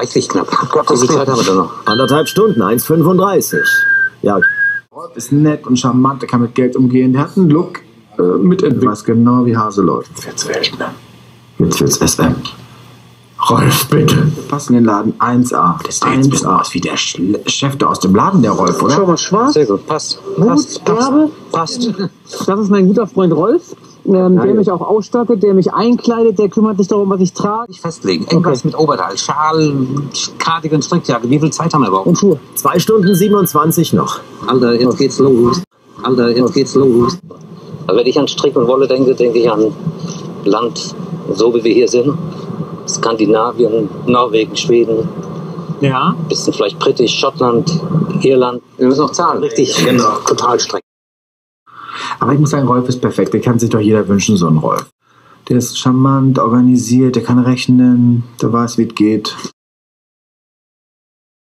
reichlich knapp. Gott, wie viel Zeit haben wir da noch? 1,5 Stunden, 1,35. Ja. Rolf ist nett und charmant, der kann mit Geld umgehen. Der hat einen Look mitentwickelt. Weiß genau, wie Hase läuft. Jetzt wird's Weltner. Jetzt wird's SM. Rolf, bitte. Wir passen den Laden 1A. Das sieht jetzt ein bisschen aus wie der Chef da aus dem Laden, der Rolf, oder? Schau mal, schwarz. Sehr gut, passt. Passt. Das ist mein guter Freund Rolf, der mich auch ausstattet, der mich einkleidet, der kümmert sich darum, was ich trage. Ich festlegen. Irgendwas mit Oberteil, Schal, Cardigan, Strickjacke. Wie viel Zeit haben wir überhaupt? Und Schuhe. 2 Stunden 27 noch. Alter, jetzt geht's los. Also wenn ich an Strick und Wolle denke, denke ich an Land, so wie wir hier sind. Skandinavien, Norwegen, Schweden, ja, ein bisschen vielleicht britisch, Schottland, Irland. Wir müssen noch zahlen. Richtig, genau. Total streng. Aber ich muss sagen, Rolf ist perfekt. Der kann sich doch jeder wünschen, so einen Rolf. Der ist charmant, organisiert, der kann rechnen, der weiß, wie es geht.